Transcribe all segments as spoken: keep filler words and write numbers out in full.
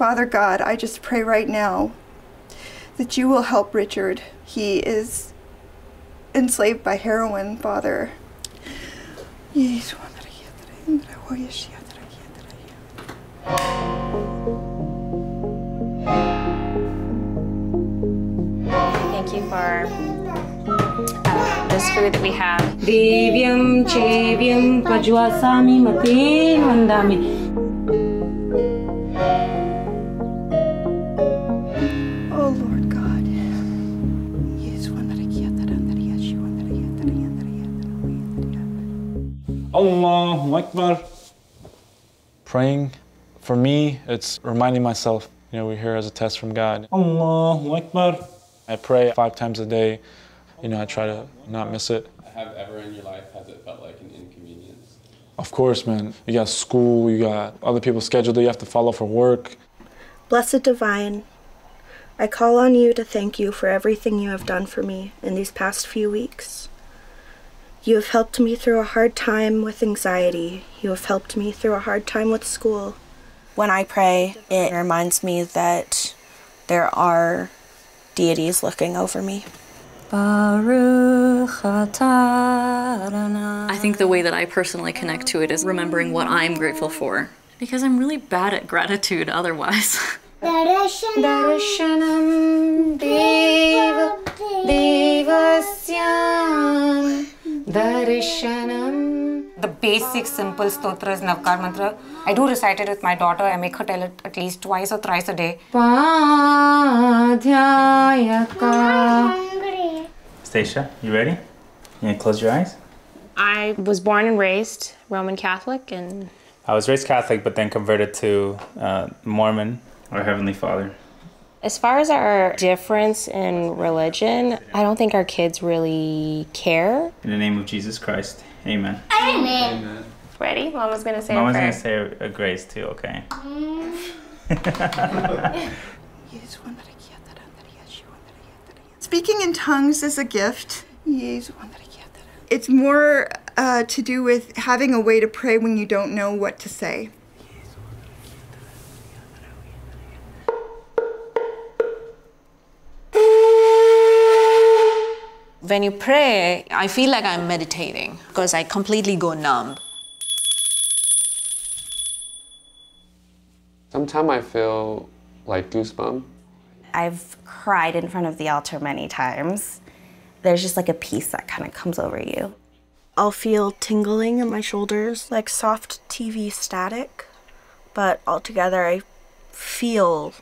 Father God, I just pray right now that you will help Richard. He is enslaved by heroin, Father. Thank you for uh, this food that we have. Devyam chevyam pajvasami maten vandami. Allahu Akbar. Praying, for me, it's reminding myself, you know, we're here as a test from God. Allahu Akbar. I pray five times a day. You know, I try to not miss it. Have ever in your life, has it felt like an inconvenience? Of course, man. You got school, you got other people's schedule that you have to follow for work. Blessed Divine, I call on you to thank you for everything you have done for me in these past few weeks. You have helped me through a hard time with anxiety. You have helped me through a hard time with school. When I pray, it reminds me that there are deities looking over me. I think the way that I personally connect to it is remembering what I'm grateful for, because I'm really bad at gratitude otherwise. Darshanam, darshanam deva, devasyam. The basic simple stotra is Navkar Mantra. I do recite it with my daughter. I make her tell it at least twice or thrice a day. Stacia, you ready? You gonna close your eyes? I was born and raised Roman Catholic, and I was raised Catholic but then converted to uh, Mormon, our Heavenly Father. As far as our difference in religion, I don't think our kids really care. In the name of Jesus Christ, amen. Amen. Amen. Ready? Mama's gonna say Mama's a Mama's gonna say a, a grace too, okay? Mm. Speaking in tongues is a gift. It's more uh, to do with having a way to pray when you don't know what to say. When you pray, I feel like I'm meditating because I completely go numb. Sometimes I feel like goosebumps. I've cried in front of the altar many times. There's just like a peace that kind of comes over you. I'll feel tingling in my shoulders, like soft T V static, but altogether I feel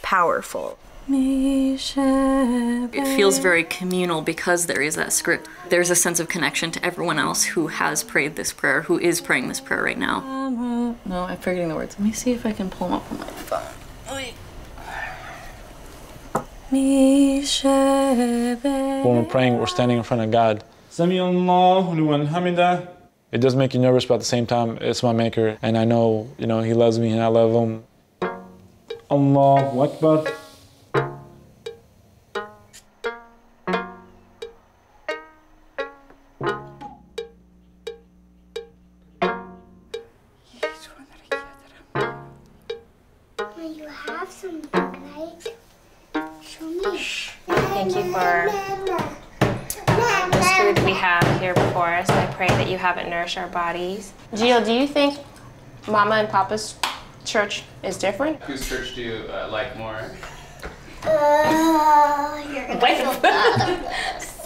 powerful. It feels very communal because there is that script. There's a sense of connection to everyone else who has prayed this prayer, who is praying this prayer right now. No, I'm forgetting the words. Let me see if I can pull them up on my phone. When we're praying, we're standing in front of God. It does make you nervous, but at the same time, it's my maker, and I know, you know, he loves me and I love him. Allahu Akbar. Thank you for uh, this food that we have here before us. I pray that you have it nourish our bodies. Jill, do you think Mama and Papa's church is different? Whose church do you uh, like more? Uh, you're gonna feel bad.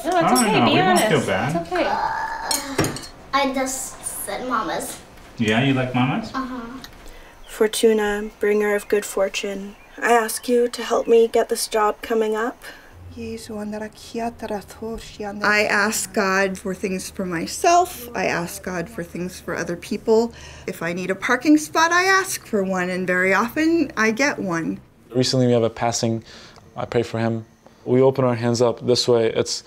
No, it's okay, know. Be we honest. Don't feel bad. It's okay. Uh, I just said Mama's. Yeah, you like Mama's? Uh-huh. Fortuna, bringer of good fortune, I ask you to help me get this job coming up. I ask God for things for myself. I ask God for things for other people. If I need a parking spot, I ask for one, and very often I get one. Recently we have a passing. I pray for him. We open our hands up this way. It's,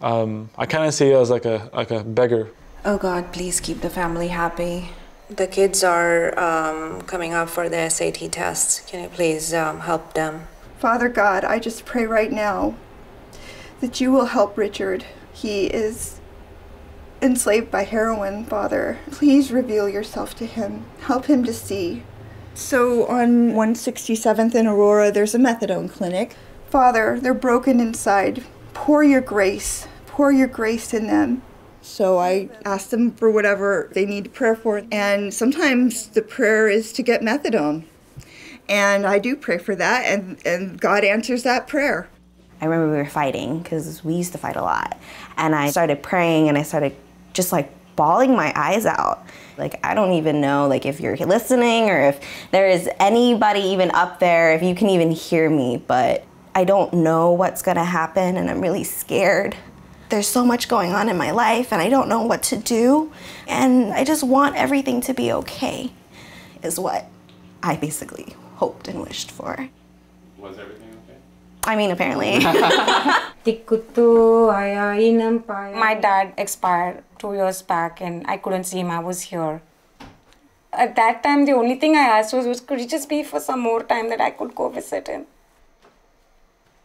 um, I kind of see it as like a, like a beggar. Oh God, please keep the family happy. The kids are um, coming up for their S A T tests. Can you please um, help them? Father God, I just pray right now that you will help Richard. He is enslaved by heroin, Father. Please reveal yourself to him. Help him to see So on one sixty-seventh in Aurora, there's a methadone clinic. Father, they're broken inside. Pour your grace. Pour your grace in them. So I ask them for whatever they need prayer for. And sometimes the prayer is to get methadone. And I do pray for that, and, and God answers that prayer. I remember we were fighting, because we used to fight a lot. And I started praying, and I started just like bawling my eyes out. Like, I don't even know like if you're listening or if there is anybody even up there, if you can even hear me, but I don't know what's gonna happen, and I'm really scared. There's so much going on in my life, and I don't know what to do, and I just want everything to be okay, is what I basically hoped and wished for. Was everything okay? I mean, apparently. My dad expired two years back, and I couldn't see him. I was here. At that time, the only thing I asked was, was could it just be for some more time that I could go visit him?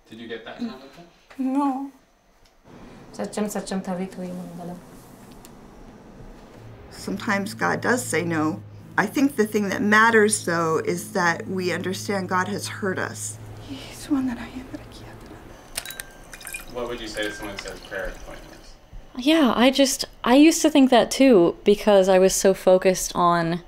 Did you get that kind of thing? No. Sometimes God does say no. I think the thing that matters, though, is that we understand God has heard us. What would you say to someone who says prayer appointments? Yeah, I just, I used to think that too, because I was so focused on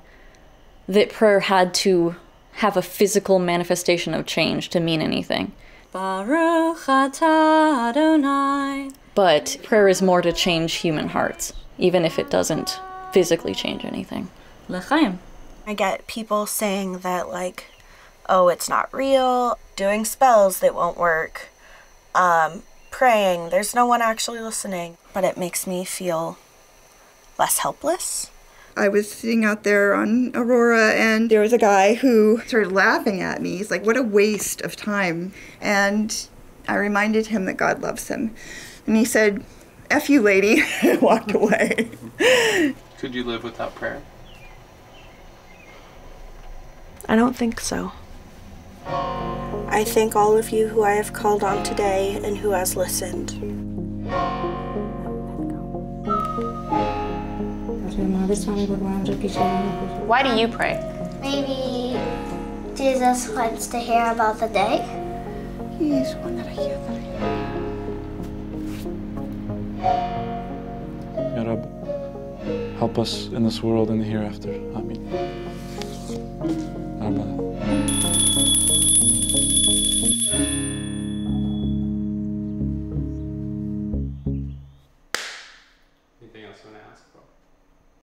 that prayer had to have a physical manifestation of change to mean anything. Baruch atah Adonai. But prayer is more to change human hearts, even if it doesn't physically change anything. L'chaim. I get people saying that, like, oh, it's not real, doing spells that won't work, um, praying, there's no one actually listening. But it makes me feel less helpless. I was sitting out there on Aurora, and there was a guy who started laughing at me. He's like, what a waste of time. And I reminded him that God loves him. And he said, F you, lady, and walked away. Could you live without prayer? I don't think so. I thank all of you who I have called on today and who has listened. Why do you pray? Maybe Jesus wants to hear about the day. He's one that I hear that I hear. Ya Rab, help us in this world and the hereafter. Amen. Amen.